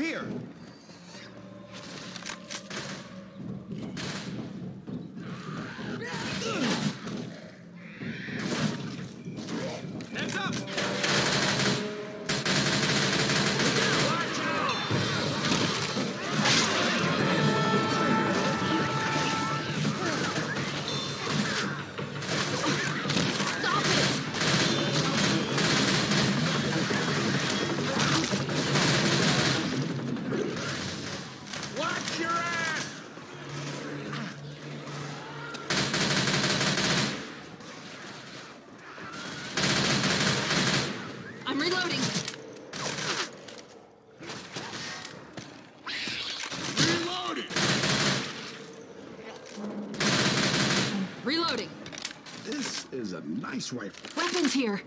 here? Heads up! Watch out! Stop it! Watch your ass! Reloading. Reloading. Reloading. This is a nice rifle. Weapons here.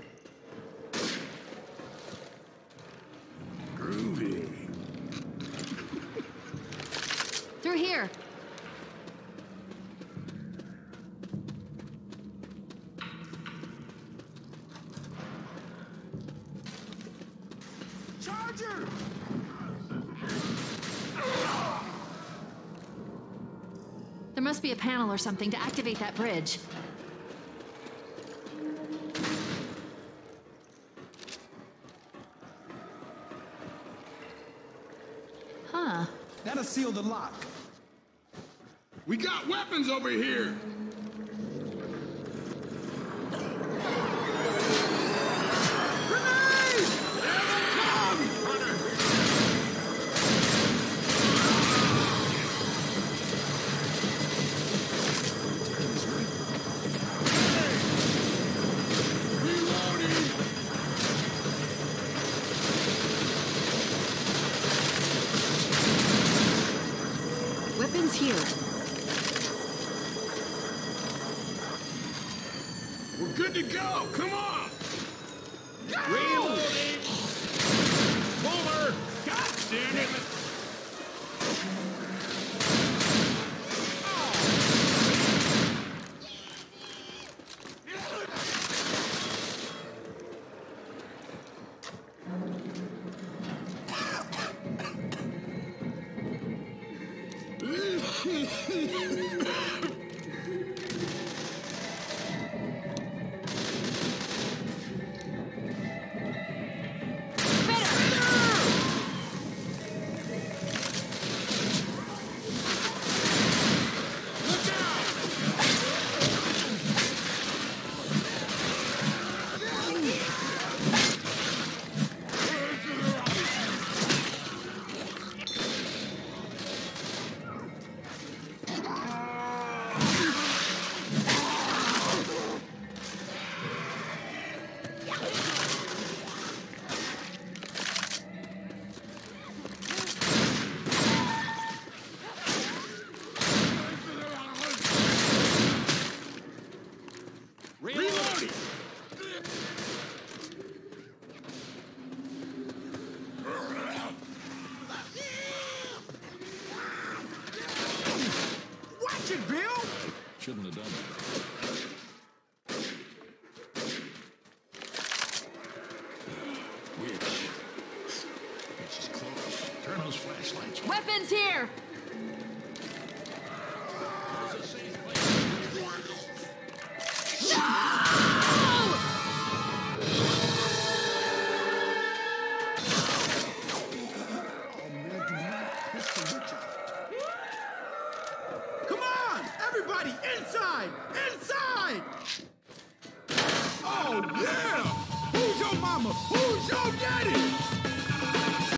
Groovy. Through here. Charger! There must be a panel or something to activate that bridge. Huh. That'll seal the lock. We got weapons over here! Weapons here. We're good to go. Come on. Go! Reloading. Boomer. God damn it. Shouldn't have done that. Weird. This is close. Turn those flashlights on. Weapons here! Everybody, inside! Inside! Oh, yeah! Who's your mama? Who's your daddy?